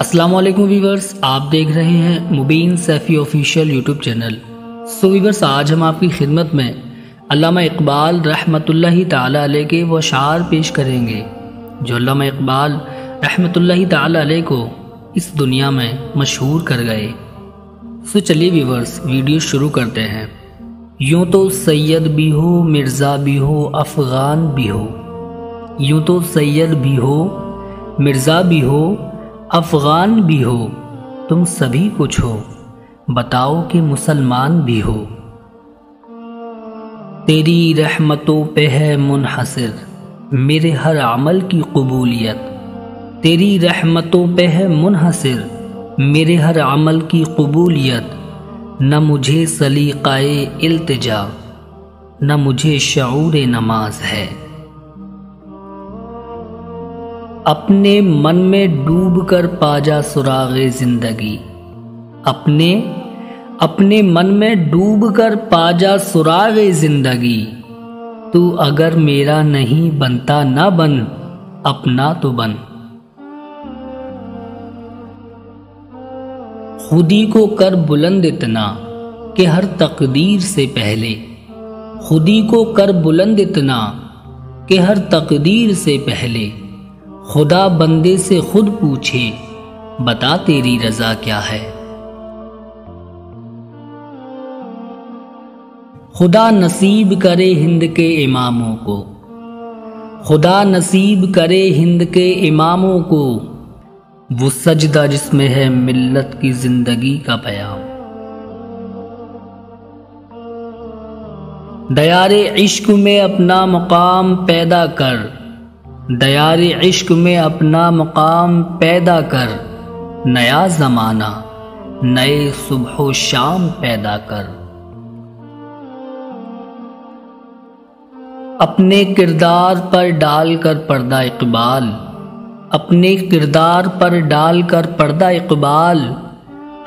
अस्सलामुअलैकुम वीवर्स, आप देख रहे हैं Mubeen Saifi official YouTube channel. So viewers, आज हम आपकी खिदमत में अल्लामा इकबाल रहमतुल्लाही ताला अलैह के वो अशार पेश करेंगे जो अल्लामा इकबाल रहमतुल्लाही ताला अलैह को इस दुनिया में मशहूर कर गए। सो चलिए वीवर्स, वीडियो शुरू करते हैं। यूँ तो सैयद भी हो, मिर्ज़ा भी हो, अफ़गान भी हो। यूँ तो सैयद भी हो, मिर्ज़ा भी हो, अफ़गान भी हो, तुम सभी कुछ हो, बताओ कि मुसलमान भी हो। तेरी रहमतों पे है मुनहसर मेरे हर अमल की कबूलियत। तेरी रहमतों पे है मुनहसर मेरे हर अमल की कबूलियत। न मुझे सलीक़ाए इल्तिजा न मुझे शऊर नमाज है। अपने मन में डूब कर पाजा सुरागे ज़िंदगी। अपने मन में डूब कर पाजा सुरागे ज़िंदगी। तू अगर मेरा नहीं बनता ना बन, अपना तो बन। खुदी को कर बुलंद इतना कि हर तकदीर से पहले। खुदी को कर बुलंद इतना कि हर तकदीर से पहले। खुदा बंदे से खुद पूछे बता तेरी रज़ा क्या है। खुदा नसीब करे हिंद के इमामों को। खुदा नसीब करे हिंद के इमामों को। वो सजदा जिसमें है मिल्लत की जिंदगी का प्याम। दयारे इश्क में अपना मकाम पैदा कर। दयारे इश्क में अपना मकाम पैदा कर। नया ज़माना नए सुबह व शाम पैदा कर। अपने किरदार पर डाल कर पर्दा इकबाल। अपने किरदार पर डाल कर पर्दा इकबाल।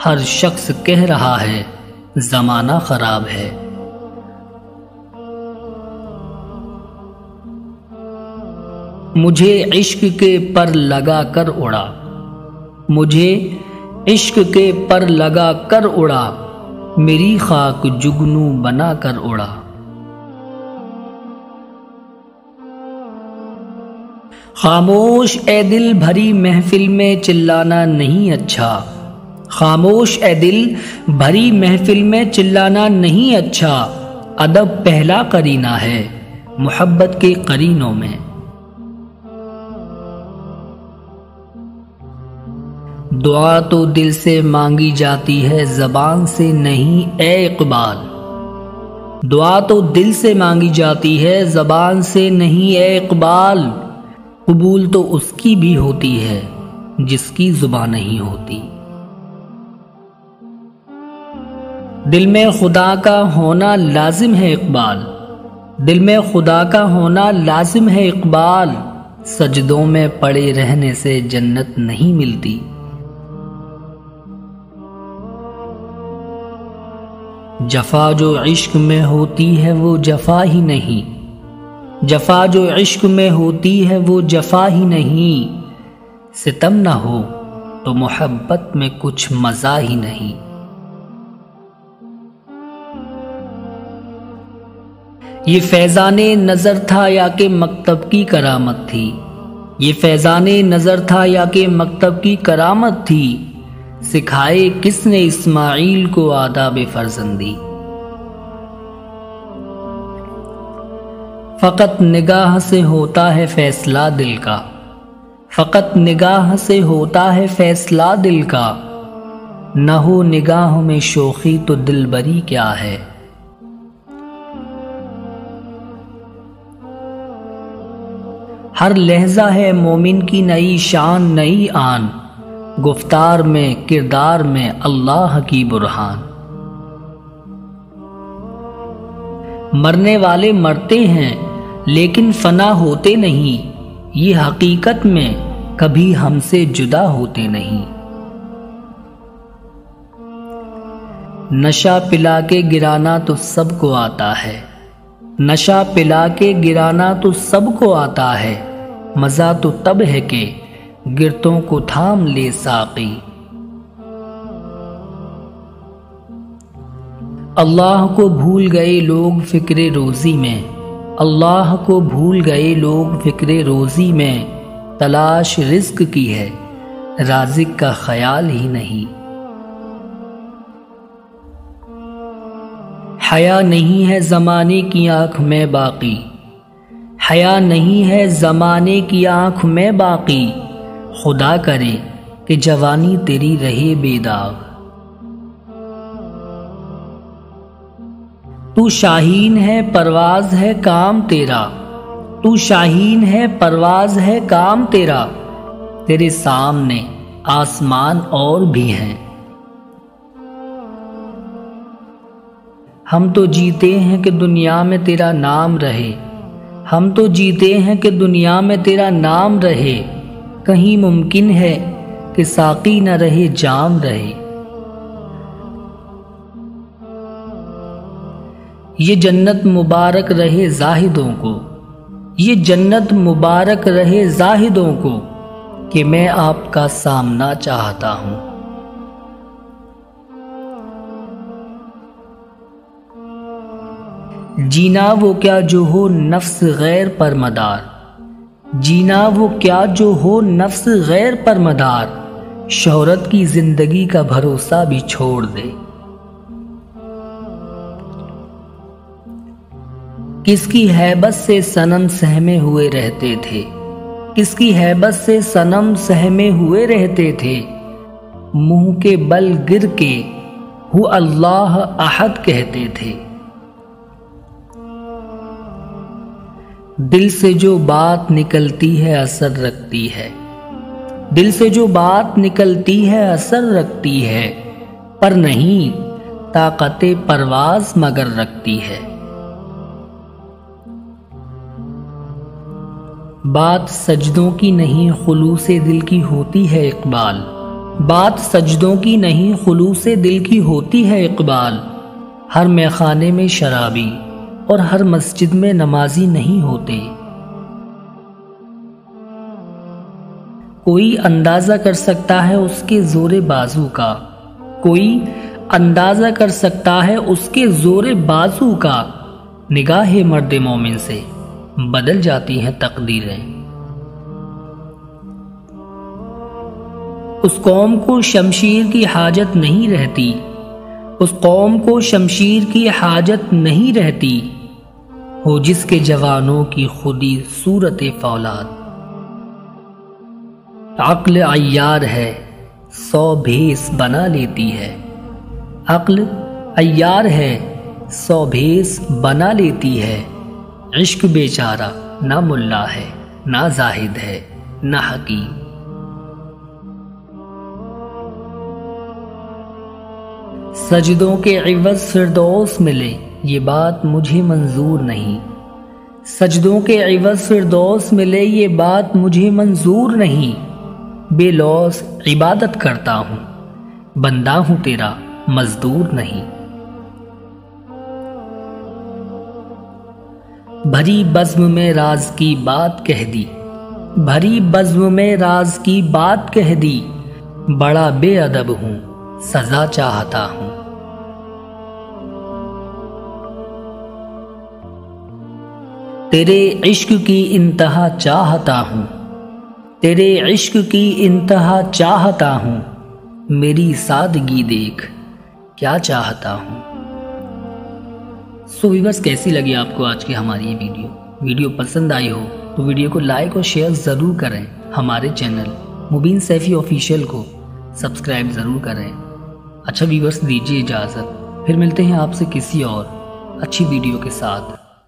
हर शख्स कह रहा है ज़माना ख़राब है। मुझे इश्क के पर लगा कर उड़ा। मुझे इश्क के पर लगा कर उड़ा। मेरी खाक जुगनू बना कर उड़ा। खामोश ए दिल भरी महफिल में चिल्लाना नहीं अच्छा। खामोश ए दिल भरी महफिल में चिल्लाना नहीं अच्छा। अदब पहला करीना है मोहब्बत के करीनों में। दुआ तो दिल से मांगी जाती है ज़बान से नहीं ए इकबाल। दुआ तो दिल से मांगी जाती है ज़बान से नहीं ए इकबाल। कबूल तो उसकी भी होती है जिसकी ज़ुबान नहीं होती। दिल में खुदा का होना लाजिम है इकबाल। दिल में खुदा का होना लाजिम है इकबाल। सजदों में पड़े रहने से जन्नत नहीं मिलती। जफ़ा जो इश्क में होती है वो जफ़ा ही नहीं। जफ़ा जो इश्क में होती है वो जफ़ा ही नहीं। सितम ना हो तो मोहब्बत में कुछ मज़ा ही नहीं। ये फैज़ाने नज़र था या के मकतब की करामत थी। ये फैज़ाने नज़र था या के मकतब की करामत थी। सिखाए किसने इस्माइल को आदाब फर्जंदी। फ़कत निगाह से होता है फैसला दिल का। फ़कत निगाह से होता है फैसला दिल का। न हो निगाह में शोखी तो दिलबरी क्या है। हर लहजा है मोमिन की नई शान नई आन। गुफ्तार में किरदार में अल्लाह की बुरहान। मरने वाले मरते हैं लेकिन फना होते नहीं। ये हकीकत में कभी हमसे जुदा होते नहीं। नशा पिला के गिराना तो सबको आता है। नशा पिला के गिराना तो सबको आता है। मज़ा तो तब है कि गिरतों को थाम ले साकी। अल्लाह को भूल गए लोग फिक्रे रोज़ी में, अल्लाह को भूल गए लोग फिक्रे रोज़ी में, तलाश रिस्क की है राज़िक का ख्याल ही नहीं। हया नहीं है ज़माने की आँख में बाकी, हया नहीं है ज़माने की आँख में बाकी, खुदा करे कि जवानी तेरी रहे बेदाग। तू शाहीन है परवाज है काम तेरा, तू शाहीन है परवाज है काम तेरा, तेरे सामने आसमान और भी हैं। हम तो जीते हैं कि दुनिया में तेरा नाम रहे, हम तो जीते हैं कि दुनिया में तेरा नाम रहे, कहीं मुमकिन है कि साकी न रहे जाम रहे। ये जन्नत मुबारक रहे जाहिदों को, ये जन्नत मुबारक रहे जाहिदों को, कि मैं आपका सामना चाहता हूँ। जीना वो क्या जो हो नफ्स गैर पर मदार, जीना वो क्या जो हो नफ्स गैर पर मदार, शोहरत की जिंदगी का भरोसा भी छोड़ दे। किसकी हैबत से सनम सहमे हुए रहते थे, किसकी हैबत से सनम सहमे हुए रहते थे, मुंह के बल गिर के हु अल्लाह अहद कहते थे। दिल से जो बात निकलती है असर रखती है, दिल से जो बात निकलती है असर रखती है, पर नहीं ताकते परवाज मगर रखती है। बात सजदों की नहीं खुलूसे दिल की होती है इकबाल, बात सजदों की नहीं खुलूसे दिल की होती है इकबाल, हर मैखाने में शराबी और हर मस्जिद में नमाजी नहीं होते। कोई अंदाज़ा कर सकता है उसके जोरे बाजू का, कोई अंदाज़ा कर सकता है उसके जोरे बाजू का, निगाहे मर्द मोमिन से बदल जाती हैं तकदीरें। उस कौम को शमशीर की हाजत नहीं रहती, उस कौम को शमशीर की हाजत नहीं रहती, हो जिसके जवानों की खुदी सूरत फौलाद। अक्ल अय्यार है 100 भेस बना लेती है, अक्ल अय्यार है 100 भेस बना लेती है, इश्क बेचारा ना मुल्ला है ना जाहिद है ना हकीम। सजदों के इवज फिरदौस मिले ये बात मुझे मंजूर नहीं, सजदों के इवज फिरदौस मिले ये बात मुझे मंजूर नहीं, बेलौस इबादत करता हूँ बंदा हूँ तेरा मजदूर नहीं। भरी बज़्म में राज की बात कह दी, भरी बज़्म में राज की बात कह दी, बड़ा बेअदब हूँ सजा चाहता हूँ। तेरे इश्क की इंतहा चाहता हूँ, तेरे इश्क की इंतहा चाहता हूँ, मेरी सादगी देख क्या चाहता हूँ। सो व्यूअर्स, कैसी लगी आपको आज की हमारी ये वीडियो पसंद आई हो तो वीडियो को लाइक और शेयर ज़रूर करें। हमारे चैनल मुबीन सैफ़ी ऑफिशियल को सब्सक्राइब ज़रूर करें। अच्छा व्यूअर्स, दीजिए इजाज़त, फिर मिलते हैं आपसे किसी और अच्छी वीडियो के साथ।